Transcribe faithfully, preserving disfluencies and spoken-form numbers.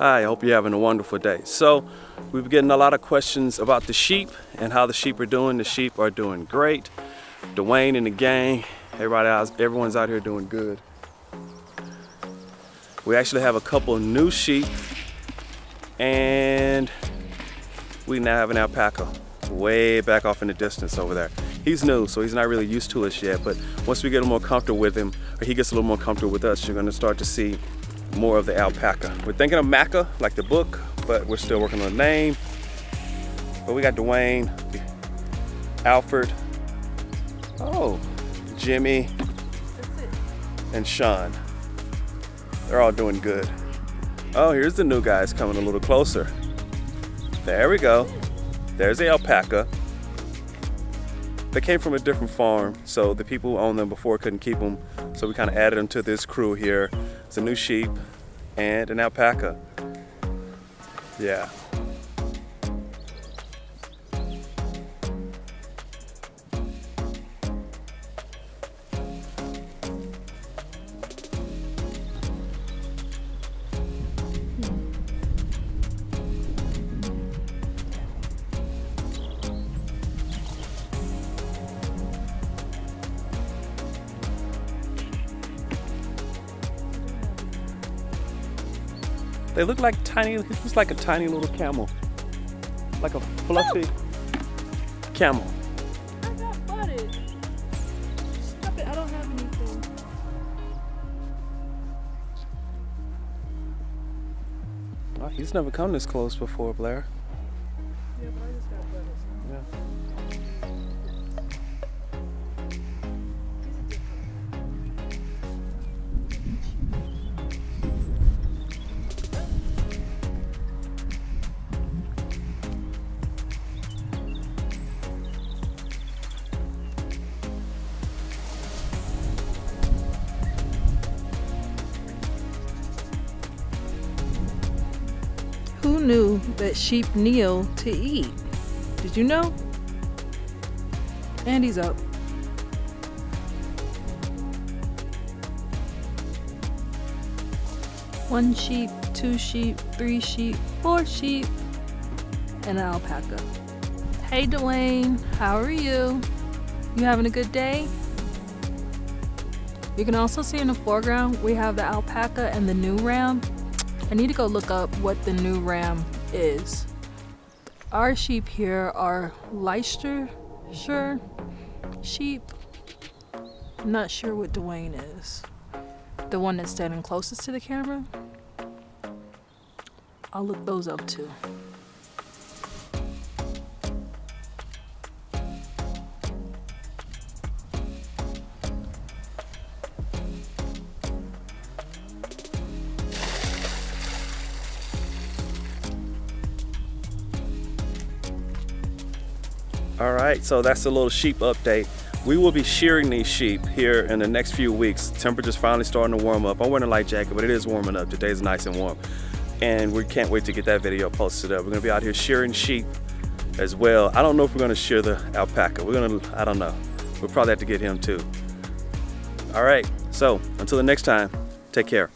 Hi, I hope you're having a wonderful day. So we've been getting a lot of questions about the sheep and how the sheep are doing. The sheep are doing great. Dwayne and the gang, everybody else, everyone's out here doing good. We actually have a couple of new sheep and we now have an alpaca way back off in the distance over there. He's new, so he's not really used to us yet, but once we get more comfortable with him, or he gets a little more comfortable with us, you're gonna start to see more of the alpaca. We're thinking of Maca, like the book, but we're still working on the name. But we got Dwayne, Alfred, oh, Jimmy, and Sean. They're all doing good. Oh, here's the new guys coming a little closer. There we go. There's the alpaca. They came from a different farm, so the people who owned them before couldn't keep them, so we kind of added them to this crew here. It's a new sheep and an alpaca. Yeah. They look like tiny, it's like a tiny little camel. Like a fluffy oh. camel. I got butted. Stop it, I don't have anything. Oh, he's never come this close before, Blair. Yeah, but I just got butted. Yeah. Who knew that sheep kneel to eat? Did you know? Andy's up. One sheep, two sheep, three sheep, four sheep, and an alpaca. Hey Dwayne, how are you? You having a good day? You can also see in the foreground, we have the alpaca and the new ram. I need to go look up what the new ram is. Our sheep here are Leicestershire sheep. I'm not sure what Dwayne is. The one that's standing closest to the camera. I'll look those up too. All right, so that's a little sheep update. We will be shearing these sheep here in the next few weeks. Temperature's finally starting to warm up. I'm wearing a light jacket, but it is warming up. Today's nice and warm. And we can't wait to get that video posted up. We're gonna be out here shearing sheep as well. I don't know if we're gonna shear the alpaca. We're gonna, I don't know. We'll probably have to get him too. All right, so until the next time, take care.